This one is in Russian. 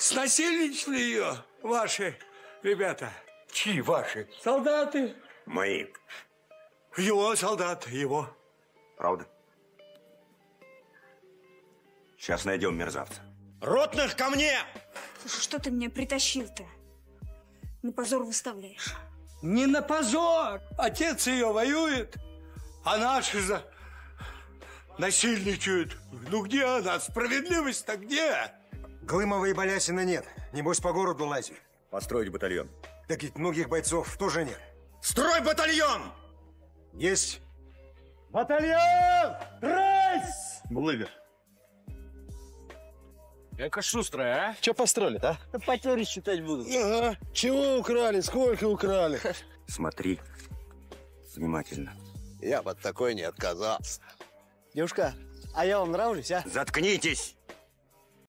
Снасильничали ее ваши ребята? Чьи ваши? Солдаты. Мои. Его солдаты, его. Правда? Сейчас найдем мерзавца. Ротных ко мне! Слушай, что ты меня притащил-то? На позор выставляешь. Не на позор! Отец ее воюет, а наши насильничают. Ну где она? Справедливость-то где? Глымова и Балясина нет. Небось, по городу лазит. Построить батальон. Так ведь многих бойцов тоже нет. Строй батальон! Есть. Батальон! Рейс! Блывер. Эка шустрая, а? Че построили, а? Да потери считать будут. Ага. Чего украли? Сколько украли? Смотри внимательно. Я бы от такой не отказался. Девушка, а я вам нравлюсь, а? Заткнитесь!